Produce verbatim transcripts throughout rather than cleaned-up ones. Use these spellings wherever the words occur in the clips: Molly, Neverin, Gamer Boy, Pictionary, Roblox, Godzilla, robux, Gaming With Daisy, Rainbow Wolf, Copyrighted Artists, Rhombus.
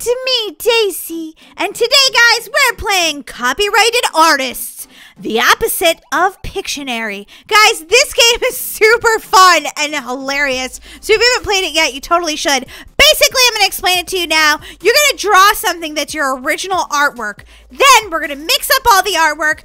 Welcome to me, Daisy, and today, guys, we're playing Copyrighted Artists, the opposite of Pictionary. Guys, this game is super fun and hilarious, so if you haven't played it yet, you totally should. Basically, I'm going to explain it to you now. You're going to draw something that's your original artwork. Then we're going to mix up all the artwork,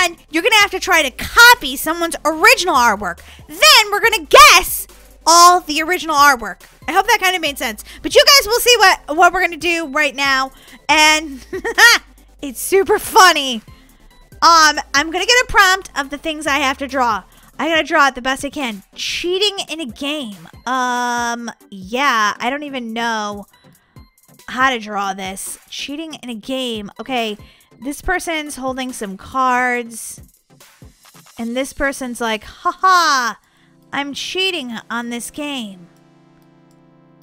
and you're going to have to try to copy someone's original artwork. Then we're going to guess all the original artwork. I hope that kind of made sense. But you guys will see what, what we're going to do right now. And it's super funny. Um, I'm going to get a prompt of the things I have to draw. I got to draw it the best I can. Cheating in a game. Um, yeah, I don't even know how to draw this. Cheating in a game. Okay, this person's holding some cards. And this person's like, haha, I'm cheating on this game.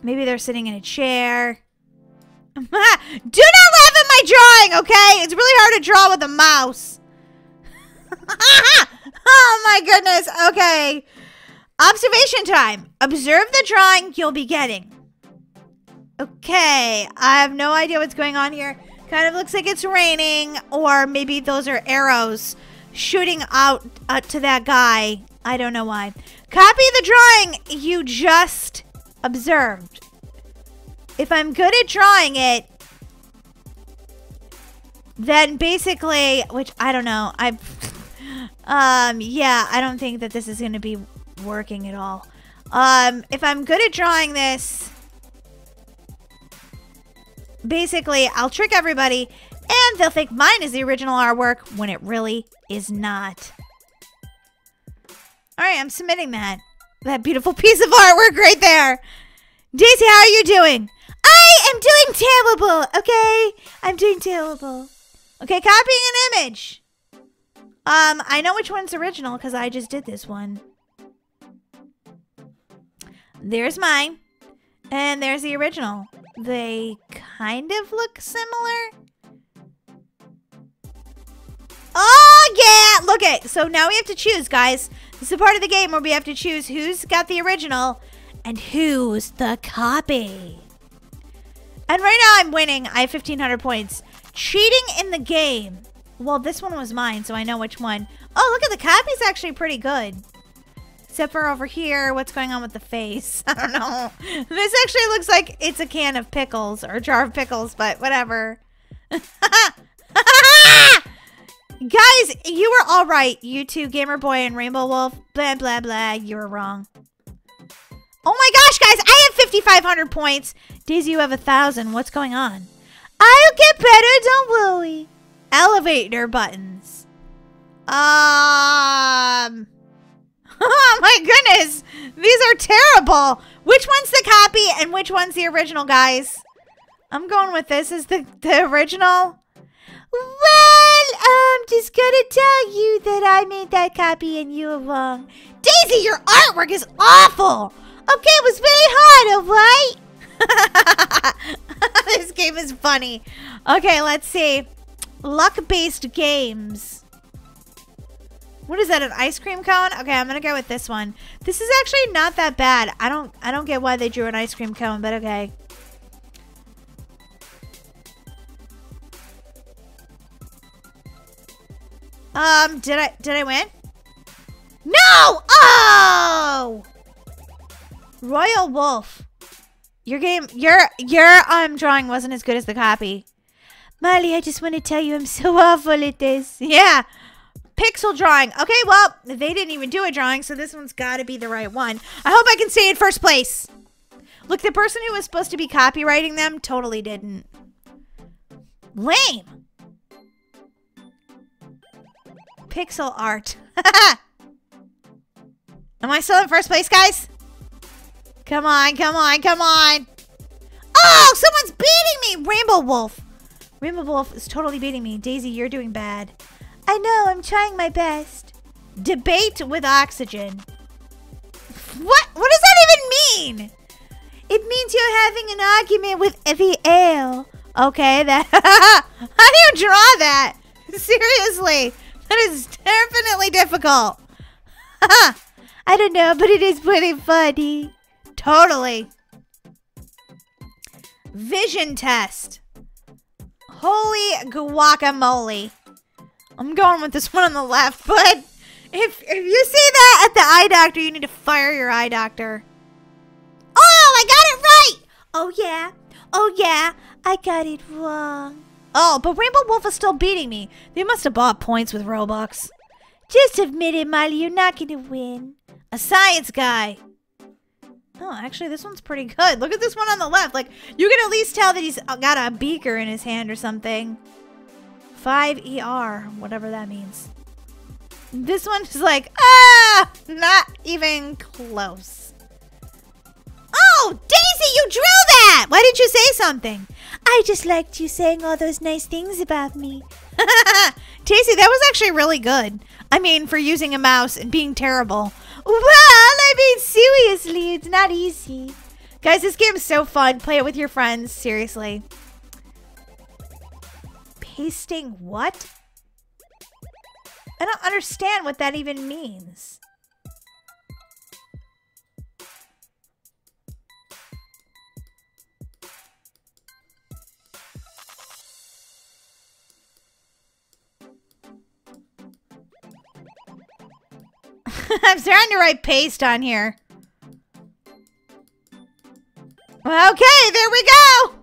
Maybe they're sitting in a chair. Do not laugh at my drawing, okay? It's really hard to draw with a mouse. Oh my goodness, okay. Observation time. Observe the drawing you'll be getting. Okay, I have no idea what's going on here. Kind of looks like it's raining, or maybe those are arrows shooting out uh, to that guy. I don't know why. Copy the drawing you just observed. If I'm good at drawing it, then basically, which I don't know, I, um, yeah, I don't think that this is going to be working at all. Um, if I'm good at drawing this, basically, I'll trick everybody, and they'll think mine is the original artwork when it really is not. All right, I'm submitting that. That beautiful piece of artwork right there. Daisy, how are you doing? I am doing terrible, okay? I'm doing terrible. Okay, copying an image. Um, I know which one's original because I just did this one. There's mine. And there's the original. They kind of look similar. Oh, yeah. Look it. So now we have to choose, guys. This is a part of the game where we have to choose who's got the original and who's the copy. And right now I'm winning. I have fifteen hundred points. Cheating in the game. Well, this one was mine, so I know which one. Oh, look at the copy's actually pretty good. Except for over here. What's going on with the face? I don't know. This actually looks like it's a can of pickles or a jar of pickles, but whatever. Guys, you were all right. You two, Gamer Boy and Rainbow Wolf, blah, blah, blah. You were wrong. Oh my gosh, guys, I have fifty-five hundred points. Daisy, you have a thousand. What's going on? I'll get better, don't worry. Elevator buttons. Um. Oh my goodness. These are terrible. Which one's the copy and which one's the original, guys? I'm going with this as the, the original. Well, I'm just gonna tell you that I made that copy and you were wrong. Daisy, your artwork is awful! Okay, it was very hard, alright? This game is funny. Okay, let's see. Luck-based games. What is that, an ice cream cone? Okay, I'm gonna go with this one. This is actually not that bad. I don't, I don't get why they drew an ice cream cone, but okay. Um, did I, did I win? No! Oh! Royal Wolf. Your game, your, your, um, drawing wasn't as good as the copy. Molly, I just want to tell you I'm so awful at this. Yeah. Pixel drawing. Okay, well, they didn't even do a drawing, so this one's got to be the right one. I hope I can stay in first place. Look, the person who was supposed to be copywriting them totally didn't. Lame. Pixel art. Am I still in first place, guys? Come on, come on, come on. Oh, someone's beating me. Rainbow Wolf. Rainbow Wolf is totally beating me. Daisy, you're doing bad. I know, I'm trying my best. Debate with oxygen. What? What does that even mean? It means you're having an argument with the ale. Okay, that. How do you draw that? Seriously. That is definitely difficult. I don't know, but it is pretty funny. Totally. Vision test. Holy guacamole. I'm going with this one on the left, but if, if you see that at the eye doctor, you need to fire your eye doctor. Oh, I got it right. Oh, yeah. Oh, yeah. I got it wrong. Oh, but Rainbow Wolf is still beating me. They must have bought points with Robux. Just admit it, Miley. You're not going to win. A science guy. Oh, actually, this one's pretty good. Look at this one on the left. Like, you can at least tell that he's got a beaker in his hand or something. five E R, whatever that means. This one is like, ah, not even close. Oh, Daisy, you drew that! Why didn't you say something? I just liked you saying all those nice things about me. Daisy, that was actually really good. I mean, for using a mouse and being terrible. Well, I mean, seriously, it's not easy. Guys, this game is so fun. Play it with your friends, seriously. Pasting what? I don't understand what that even means. I'm starting to write paste on here. Okay, there we go.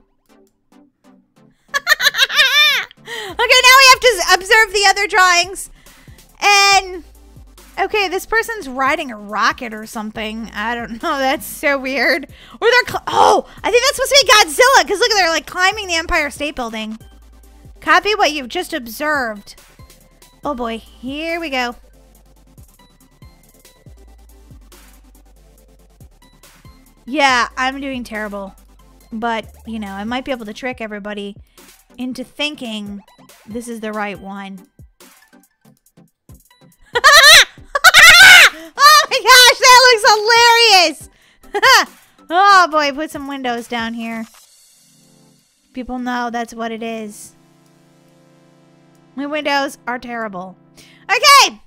Okay, now we have to observe the other drawings. And, okay, this person's riding a rocket or something. I don't know. That's so weird. Or they're, oh, I think that's supposed to be Godzilla. Because look, they're like climbing the Empire State Building. Copy what you've just observed. Oh, boy. Here we go. Yeah, I'm doing terrible, but, you know, I might be able to trick everybody into thinking this is the right one. Oh my gosh, that looks hilarious! Oh boy, put some windows down here. People know that's what it is. My windows are terrible. Okay!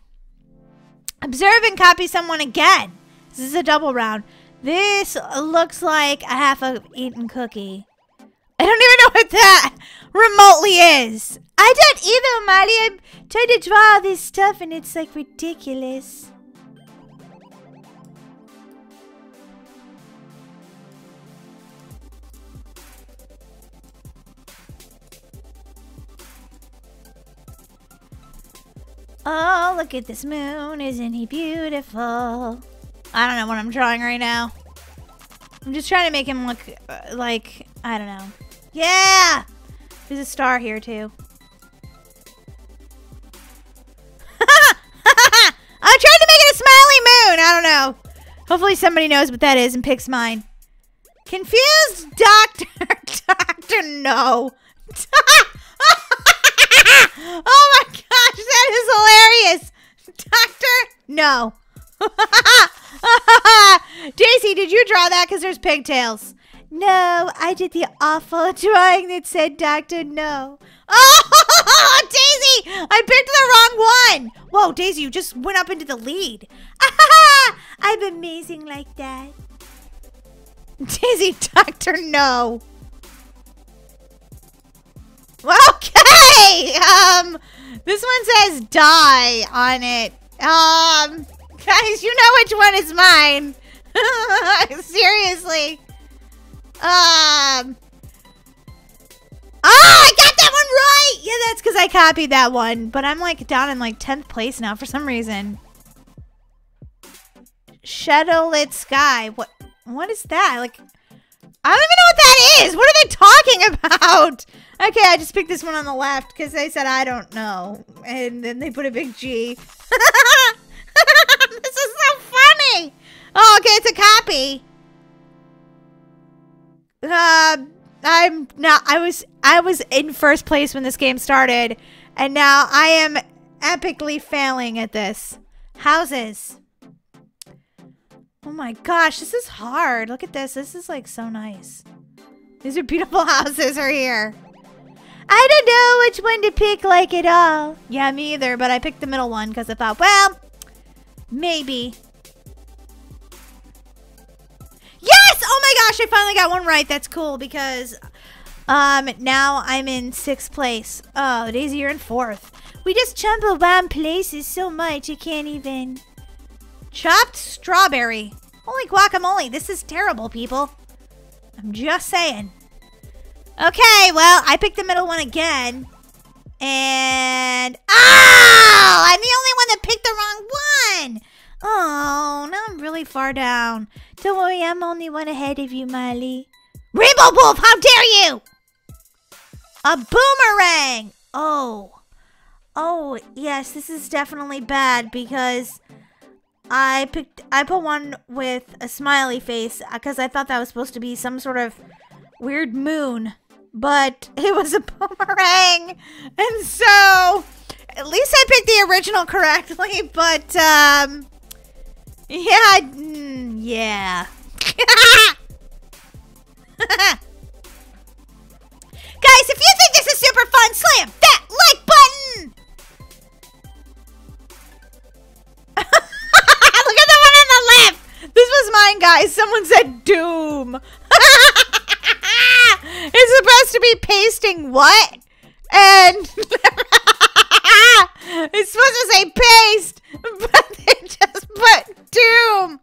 Observe and copy someone again. This is a double round. This looks like a half a eaten cookie. I don't even know what that remotely is. I don't either, Miley. I'm trying to draw all this stuff and it's like ridiculous. Oh, look at this moon. Isn't he beautiful? I don't know what I'm drawing right now. I'm just trying to make him look uh, like, I don't know. Yeah! There's a star here, too. I'm trying to make it a smiley moon! I don't know. Hopefully somebody knows what that is and picks mine. Confused doctor. Doctor, no. Oh my gosh, that is hilarious. Doctor, no. Daisy, did you draw that? Because there's pigtails. No, I did the awful drawing that said Doctor No. Oh, Daisy, I picked the wrong one. Whoa, Daisy, you just went up into the lead. I'm amazing like that. Daisy, Doctor No. Okay. Um, this one says die on it. Um... Guys, you know which one is mine. Seriously. Um. Oh, I got that one right. Yeah, that's because I copied that one. But I'm like down in like tenth place now for some reason. Shadowlit sky. What? What is that? Like, I don't even know what that is. What are they talking about? Okay, I just picked this one on the left because they said I don't know, and then they put a big G. This is so funny. Oh, okay, it's a copy. Um, I'm now. I was I was in first place when this game started, and now I am epically failing at this. Houses. Oh my gosh, this is hard. Look at this. This is like so nice. These are beautiful houses right here. I don't know which one to pick like at all. Yeah, me either. But I picked the middle one because I thought, well. Maybe. Yeah, Yes! Oh my gosh, I finally got one right. That's cool because um, now I'm in sixth place. Oh, Daisy, you're in fourth. We just jumbo bomb places so much you can't even. Chopped strawberry. Holy guacamole. This is terrible, people. I'm just saying. Okay, well, I picked the middle one again. And... Oh! I'm the only one that picked the wrong one! Oh, now I'm really far down. Don't worry, I'm only one ahead of you, Molly. Rainbow Wolf, how dare you! A boomerang! Oh. Oh, yes, this is definitely bad because... I picked. I put one with a smiley face because I thought that was supposed to be some sort of weird moon, but it was a boomerang, and so at least I picked the original correctly. But um, yeah, mm, yeah. Guys, if you think this is super fun, slam that like button. Mine, guys. Someone said doom. It's supposed to be pasting what? And it's supposed to say paste, but they just put doom.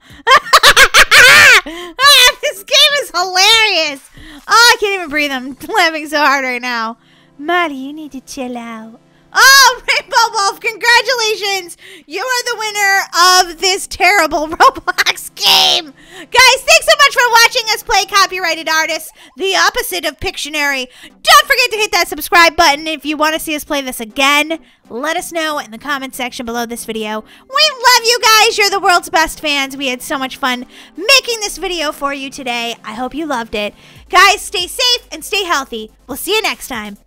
Ah, this game is hilarious. Oh, I can't even breathe. I'm laughing so hard right now. Molly, you need to chill out. Oh, Rainbow Wolf, congratulations! You are the winner of this terrible Roblox game! Guys, thanks so much for watching us play Copyrighted Artists, the opposite of Pictionary. Don't forget to hit that subscribe button if you want to see us play this again. Let us know in the comment section below this video. We love you guys! You're the world's best fans. We had so much fun making this video for you today. I hope you loved it. Guys, stay safe and stay healthy. We'll see you next time.